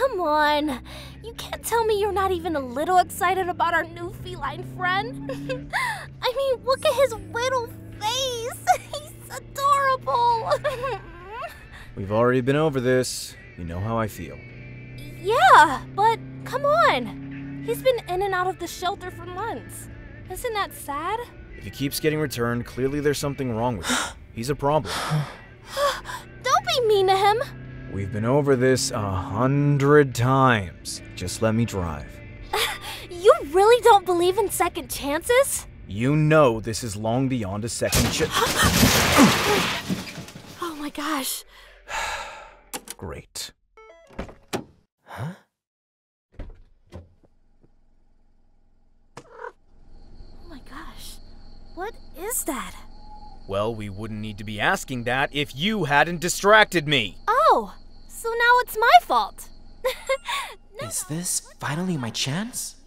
Come on. You can't tell me you're not even a little excited about our new feline friend. I mean, look at his little face. He's adorable. We've already been over this. You know how I feel. Yeah, but come on. He's been in and out of the shelter for months. Isn't that sad? If he keeps getting returned, clearly there's something wrong with him. He's a problem. Don't be mean to him. We've been over this 100 times. Just let me drive. You really don't believe in second chances? You know this is long beyond a second chance. Oh my gosh. Great. Huh? Oh my gosh. What is that? Well, we wouldn't need to be asking that if you hadn't distracted me. Oh, so now it's my fault. No. Is this finally my chance?